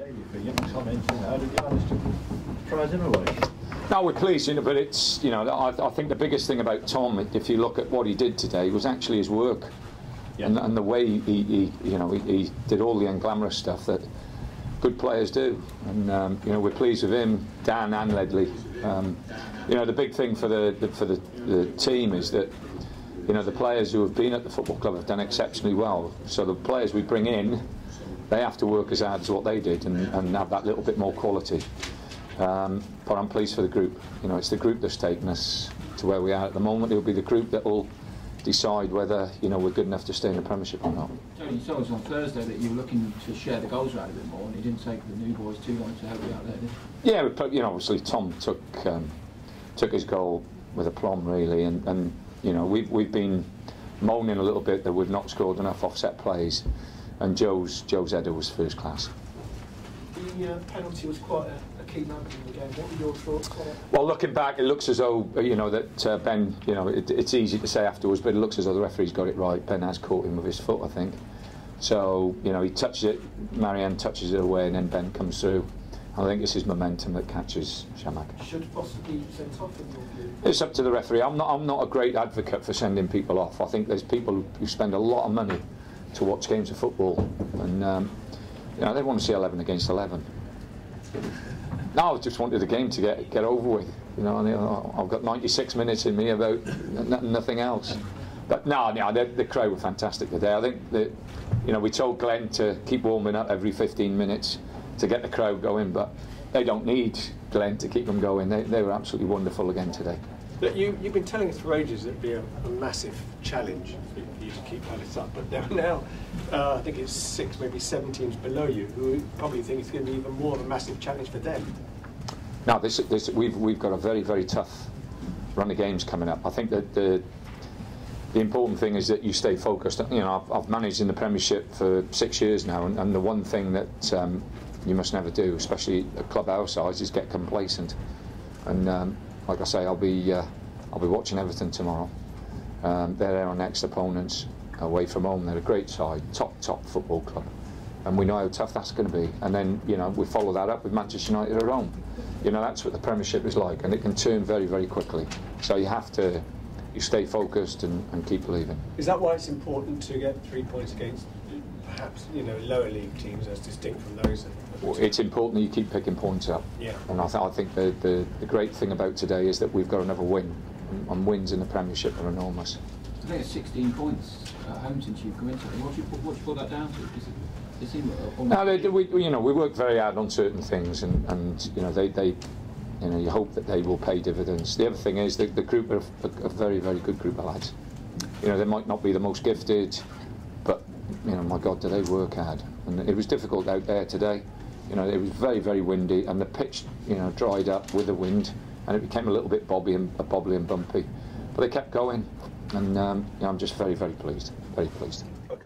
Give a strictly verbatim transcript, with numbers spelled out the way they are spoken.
Daily for young Tom Ince, how did you manage to prize him away? No, we're pleased, you know, but it's, you know, I, I think the biggest thing about Tom, if you look at what he did today, was actually his work. Yeah. And, and the way he, he you know, he, he did all the unglamorous stuff that good players do. And, um, you know, we're pleased with him, Dan and Ledley. Um, you know, the big thing for the, the for the, the team is that, you know, the players who have been at the football club have done exceptionally well. So the players we bring in, they have to work as hard as what they did and, and have that little bit more quality. Um, but I'm pleased for the group. You know, it's the group that's taken us to where we are at the moment. It'll be the group that will decide whether, you know, we're good enough to stay in the Premiership or not. Tony, you told us on Thursday that you were looking to share the goals out a bit more, and it didn't take the new boys too long to help you out there, did it? Yeah, but, you know, obviously Tom took um, took his goal with aplomb, really, and, and you know, we've we've been moaning a little bit that we've not scored enough offset plays, and Joe's Joe's header was first class. The uh, penalty was quite a. Key moment in the game. What were your thoughts on it? Well, looking back, it looks as though, you know, that uh, Ben, you know, it, it's easy to say afterwards, but it looks as though the referee's got it right. Ben has caught him with his foot, I think. So, you know, he touches it, Marianne touches it away, and then Ben comes through. I think it's his momentum that catches Chamakh. Should possibly be sent off, in your view? It's up to the referee. I'm not, I'm not a great advocate for sending people off. I think there's people who spend a lot of money to watch games of football, and, um, you know, they want to see eleven against eleven. No, I just wanted the game to get get over with. You know, I've got ninety-six minutes in me about n nothing else. But no, no, the, the crowd were fantastic today. I think that, you know, we told Glenn to keep warming up every fifteen minutes to get the crowd going, but they don't need Glenn to keep them going. They they were absolutely wonderful again today. Look, you you've been telling us for ages it'd be a, a massive challenge for you to keep Alice up, but there are now uh, I think it's six, maybe seven teams below you who probably think it's going to be even more of a massive challenge for them. Now, this, this we've we've got a very very tough run of games coming up. I think that the the important thing is that you stay focused. You know, I've, I've managed in the Premiership for six years now, and, and the one thing that um, you must never do, especially a club our size, is get complacent. And um, like I say, I'll be uh, I'll be watching Everton tomorrow. Um, they're our next opponents away from home. They're a great side, top top football club, and we know how tough that's going to be. And then, you know, we follow that up with Manchester United at home. You know, that's what the Premiership is like, and it can turn very very quickly. So you have to you stay focused and, and keep believing. Is that why it's important to get three points against perhaps, you know, lower league teams as distinct from those? Well, it's important that you keep picking points up. Yeah. And I, th I think the, the, the great thing about today is that we've got another win, and, and wins in the Premiership are enormous. Today it's sixteen points at home since you've come into it. What do you, what do you put that down to? Is it, is it no, they, we, you know, we work very hard on certain things, and, and you know, they, they, you know, you hope that they will pay dividends. The other thing is that the group are a, a very, very good group of lads. You know, they might not be the most gifted, but, you know, my God, do they work hard? And it was difficult out there today. You know, it was very, very windy, and the pitch, you know, dried up with the wind, and it became a little bit bobbly and bobbly and bumpy. But they kept going, and um, you know, I'm just very, very pleased, very pleased.